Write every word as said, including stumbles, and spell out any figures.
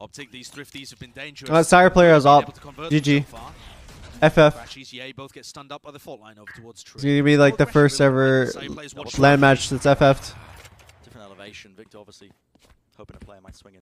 Optic, these thrifties have been dangerous. Uh, Sayaplayer is up. G G. F F. It's gonna be like the first ever land match that's F F'd. Different elevation. Victor obviously hoping a player might swing in.